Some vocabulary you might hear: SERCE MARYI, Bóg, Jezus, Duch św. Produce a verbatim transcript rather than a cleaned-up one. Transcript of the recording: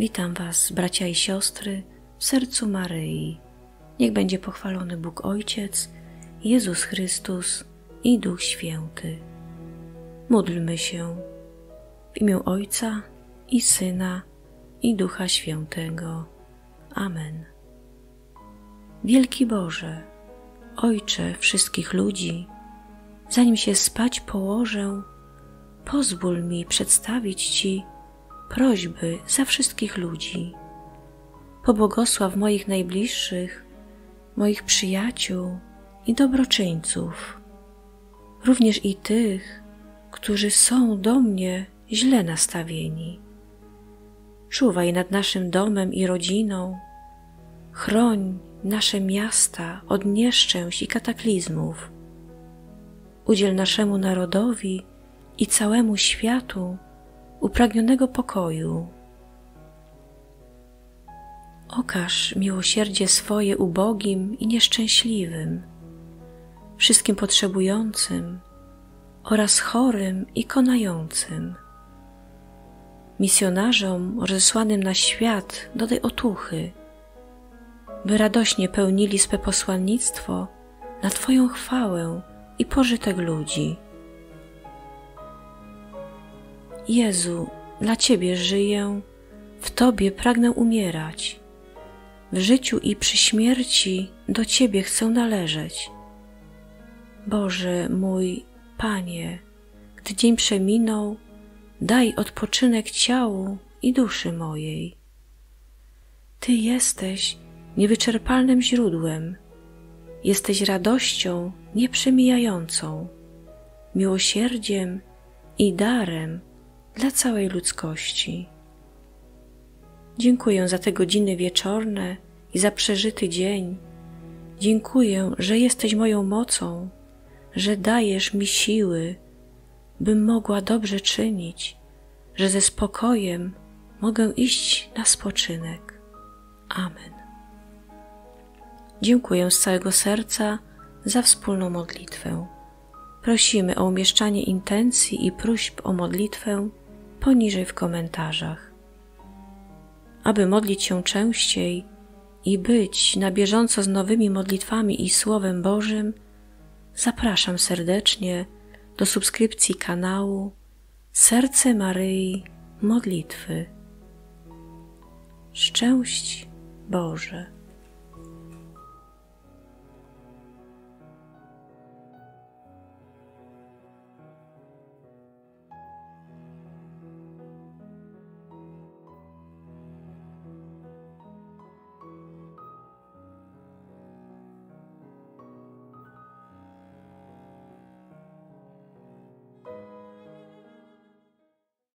Witam Was, bracia i siostry, w sercu Maryi. Niech będzie pochwalony Bóg Ojciec, Jezus Chrystus i Duch Święty. Módlmy się w imię Ojca i Syna i Ducha Świętego. Amen. Wielki Boże, Ojcze wszystkich ludzi, zanim się spać położę, pozwól mi przedstawić Ci prośby za wszystkich ludzi. Pobłogosław moich najbliższych, moich przyjaciół i dobroczyńców, również i tych, którzy są do mnie źle nastawieni. Czuwaj nad naszym domem i rodziną, chroń nasze miasta od nieszczęść i kataklizmów. Udziel naszemu narodowi i całemu światu upragnionego pokoju. Okaż miłosierdzie swoje ubogim i nieszczęśliwym, wszystkim potrzebującym oraz chorym i konającym, misjonarzom rozesłanym na świat dodaj otuchy, by radośnie pełnili swe posłannictwo na Twoją chwałę i pożytek ludzi. Jezu, dla Ciebie żyję, w Tobie pragnę umierać, w życiu i przy śmierci do Ciebie chcę należeć. Boże mój Panie, gdy dzień przeminął, daj odpoczynek ciału i duszy mojej. Ty jesteś niewyczerpalnym źródłem, jesteś radością nieprzemijającą, miłosierdziem i darem dla całej ludzkości. Dziękuję za te godziny wieczorne i za przeżyty dzień. Dziękuję, że jesteś moją mocą, że dajesz mi siły, bym mogła dobrze czynić, że ze spokojem mogę iść na spoczynek. Amen. Dziękuję z całego serca za wspólną modlitwę. Prosimy o umieszczanie intencji i próśb o modlitwę poniżej w komentarzach. Aby modlić się częściej i być na bieżąco z nowymi modlitwami i Słowem Bożym, zapraszam serdecznie do subskrypcji kanału Serce Maryi Modlitwy. Szczęść Boże!